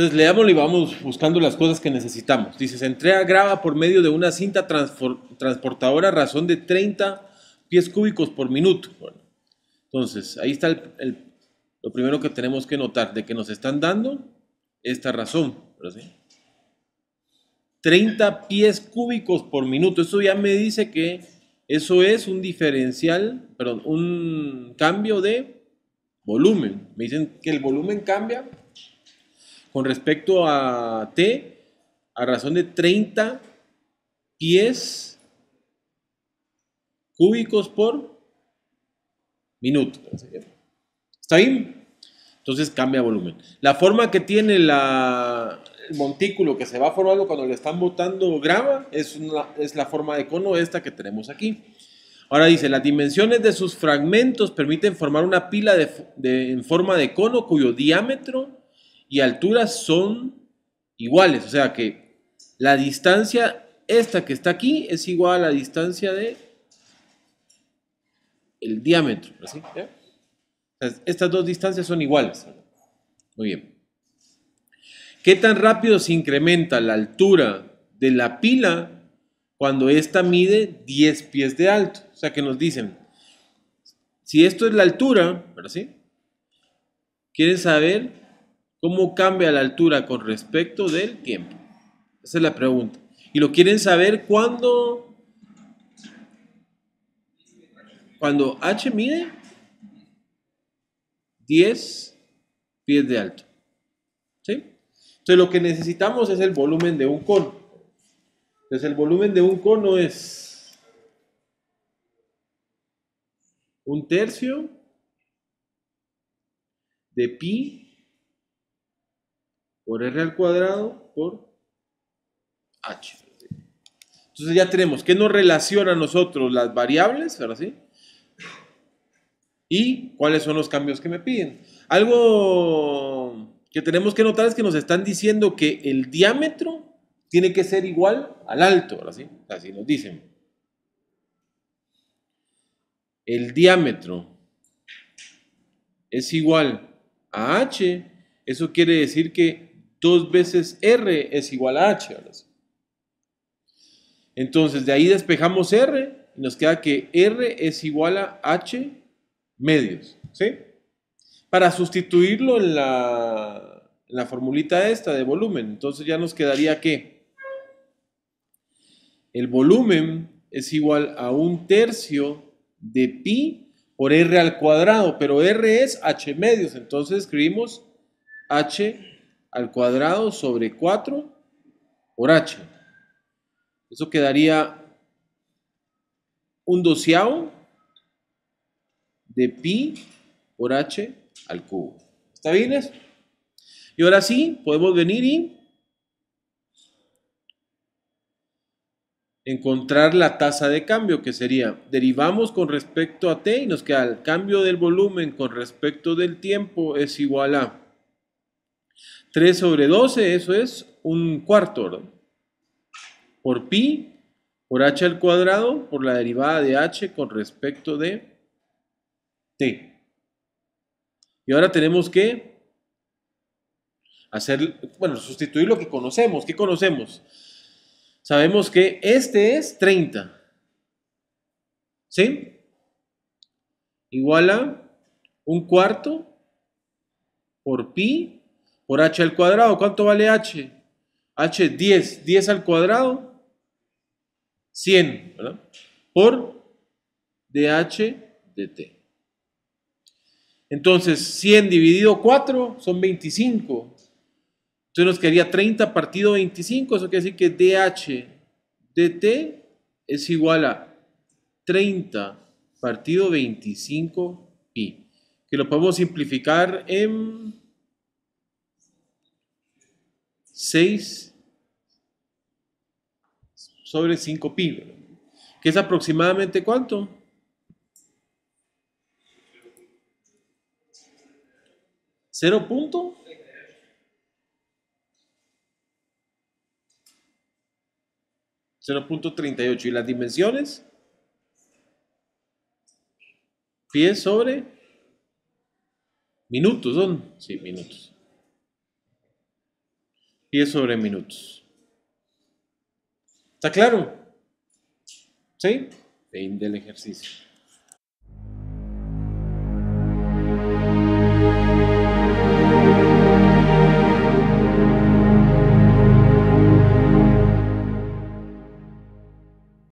Entonces leámoslo y vamos buscando las cosas que necesitamos. Dice, se entrega grava por medio de una cinta transportadora a razón de 30 pies cúbicos por minuto. Bueno, entonces, ahí está lo primero que tenemos que notar, de que nos están dando esta razón. ¿Sí? 30 pies cúbicos por minuto. Esto ya me dice que eso es un diferencial, perdón, un cambio de volumen. Me dicen que el volumen cambia con respecto a T a razón de 30 pies cúbicos por minuto. ¿Está bien? Entonces cambia volumen. La forma que tiene el montículo que se va formando cuando le están botando grava es la forma de cono esta que tenemos aquí. Ahora dice, las dimensiones de sus fragmentos permiten formar una pila en forma de cono cuyo diámetro y alturas son iguales. O sea que la distancia esta que está aquí es igual a la distancia de el diámetro. ¿Así? ¿Ya? Estas dos distancias son iguales. Muy bien. ¿Qué tan rápido se incrementa la altura de la pila cuando esta mide 10 pies de alto? O sea que nos dicen, si esto es la altura, ¿verdad? ¿Sí? ¿Quieren saber cómo cambia la altura con respecto del tiempo? Esa es la pregunta. Y lo quieren saber cuando H mide 10 pies de alto. ¿Sí? Entonces lo que necesitamos es el volumen de un cono. Entonces el volumen de un cono es 1/3 de pi por R al cuadrado por H. Entonces ya tenemos que nos relaciona a nosotros las variables, ahora sí, y cuáles son los cambios que me piden. Algo que tenemos que notar es que nos están diciendo que el diámetro tiene que ser igual al alto, ¿sí? Así nos dicen. El diámetro es igual a H, eso quiere decir que 2 veces R es igual a H. ¿Sí? Entonces de ahí despejamos R y nos queda que R es igual a H medios, ¿sí? Para sustituirlo en la formulita esta de volumen, entonces ya nos quedaría que el volumen es igual a 1/3 de pi por R al cuadrado, pero R es H medios, entonces escribimos H al cuadrado sobre 4 por H. Eso quedaría 1/12 de pi por H al cubo. ¿Está bien eso? Y ahora sí, podemos venir y encontrar la tasa de cambio, que sería, derivamos con respecto a T y nos queda el cambio del volumen con respecto del tiempo es igual a 3 sobre 12, eso es 1/4, ¿verdad? Por pi por H al cuadrado por la derivada de H con respecto de T. Y ahora tenemos que sustituir lo que conocemos. ¿Qué conocemos? Sabemos que este es 30. ¿Sí? Igual a 1/4 por pi por H al cuadrado. ¿Cuánto vale H? H es 10. 10 al cuadrado, 100, ¿verdad? Por dH de T. Entonces, 100 dividido 4 son 25. Entonces nos quedaría 30 partido 25. Eso quiere decir que dH de T es igual a 30 partido 25 pi. Que lo podemos simplificar en 6 sobre 5 pi. Que es aproximadamente ¿cuánto? 0.38. ¿Y las dimensiones? Pies sobre minutos son. Sí, minutos. 10 sobre minutos. ¿Está claro? ¿Sí? Fin del ejercicio.